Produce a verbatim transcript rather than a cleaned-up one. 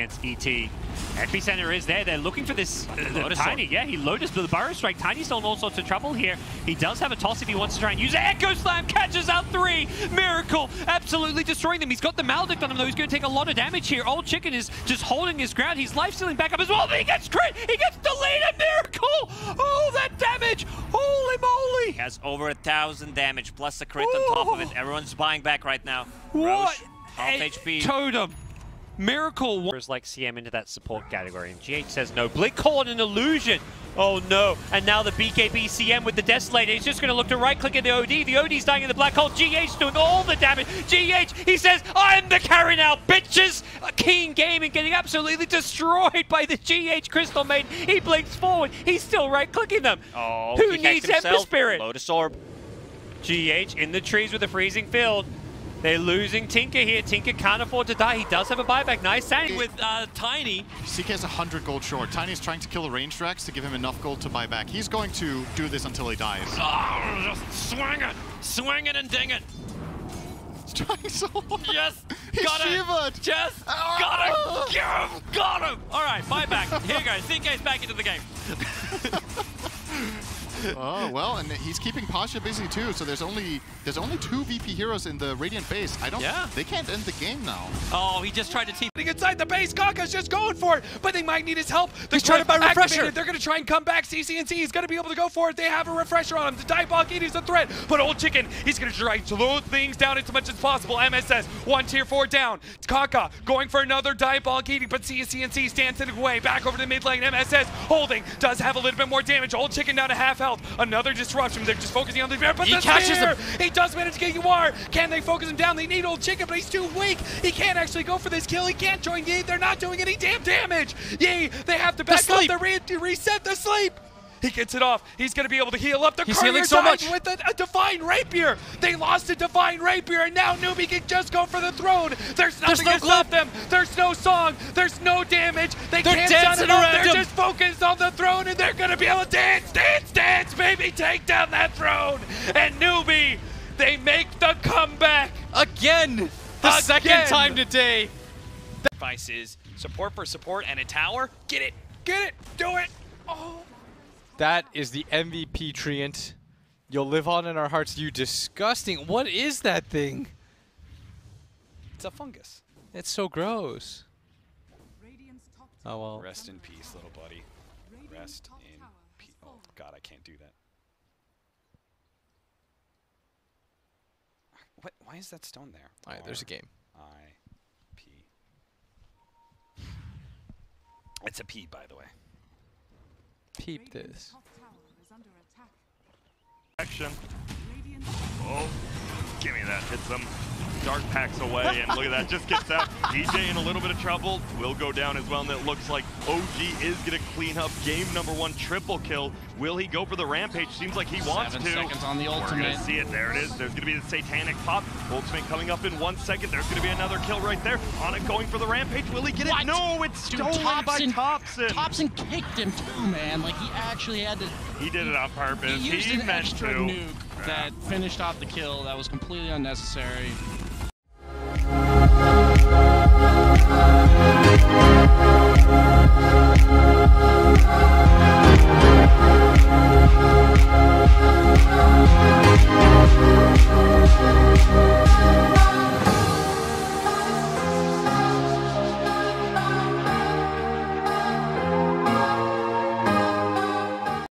against E T. Epicenter is there. They're looking for this uh, Tiny. Yeah, he Lotus for the Burrow Strike. Tiny's still in all sorts of trouble here. He does have a toss if he wants to try and use it. Echo Slam catches out three. Miracle absolutely destroying them. He's got the Maledict on him, though. He's going to take a lot of damage here. Old Chicken is just holding his ground. He's life-stealing back up as well. But he gets crit. He gets deleted. Miracle. Oh, that damage. Holy moly. He has over a thousand damage plus a crit Ooh. on top of it. Everyone's buying back right now. What? Roche, half H P. Totem. Miracle is like C M into that support category, and G H says no. Blink call it an illusion. Oh no, and now the B K B C M with the Desolator. He's just going to look to right-click at the O D. The O D's dying in the black hole. G H's doing all the damage. G H, he says, I'm the carry now, bitches! A keen game and getting absolutely destroyed by the G H Crystal Maiden. He blinks forward. He's still right-clicking them. Oh, who needs himself? Ember Spirit? Lotus Orb. G H in the trees with a freezing field. They're losing Tinker here. Tinker can't afford to die. He does have a buyback. Nice standing with uh, Tiny. C K's one hundred gold short. Tiny's trying to kill a ranged Rex to give him enough gold to buy back. He's going to do this until he dies. Oh, just swing it. Swing it and ding it. He's trying so hard. Yes. He's got Shiva. It. Just oh. got him. Got him. All right, buyback. Here you go. C K's back into the game. Oh, well, and he's keeping Pasha busy too, so there's only there's only two V P heroes in the Radiant base. I don't yeah. They can't end the game now. Oh, he just tried to team inside the base. Kaka's just going for it, but they might need his help. They're trying to buy refresher. They're gonna try and come back. C C and C is gonna be able to go for it. They have a refresher on him. The dive block is a threat, but Old Chicken, he's gonna try to load things down as much as possible. M S S, one tier four down. Kaka going for another dive block eating, but C C and C stands in the way. Back over to mid lane. M S S holding does have a little bit more damage. Old Chicken down to half health. Another disruption. They're just focusing on the bear, but he the catches him. He does manage to get U R. Can they focus him down? They need Old Chicken, but he's too weak. He can't actually go for this kill. He can't join Ye. They're not doing any damn damage. Ye, they have to back the up. They re reset the sleep. He gets it off. He's going to be able to heal up. The he's healing so much with a, a Divine Rapier. They lost a Divine Rapier, and now Noobie can just go for the throne. There's nothing to stop them. There's no song. There's no damage. They they're can't shut it up. They're him. just focused on the throne, and they're going to be able to dance, dance, dance, baby, take down that throne. And Noobie, they make the comeback. Again. The Again. second time today. The advice is support for support and a tower. Get it. Get it. Do it. Oh. That is the M V P Treant. You'll live on in our hearts. You disgusting. What is that thing? It's a fungus. It's so gross. Oh, well. Rest in peace, little buddy. Rest in peace. Oh, God, I can't do that. What? Why is that stone there? All right, there's a game. I P. It's a P, by the way. Peep this. Action. Oh, give me that. Hits him. Dark packs away, and look at that. Just gets out. D J in a little bit of trouble. Will go down as well, and it looks like O G is going to clean up game number one triple kill. Will he go for the rampage? Seems like he wants to. Seven seconds on the ultimate. We're going to see it. There it is. There's going to be the satanic pop. Ultimate coming up in one second. There's going to be another kill right there. On it going for the rampage. Will he get what? it? No, it's stolen Dude, Topson, by Topson. Topson kicked him too, man. Like, he actually had to. He did it on purpose. He, used he an meant extra to. Nuke that finished off the kill. That was completely unnecessary.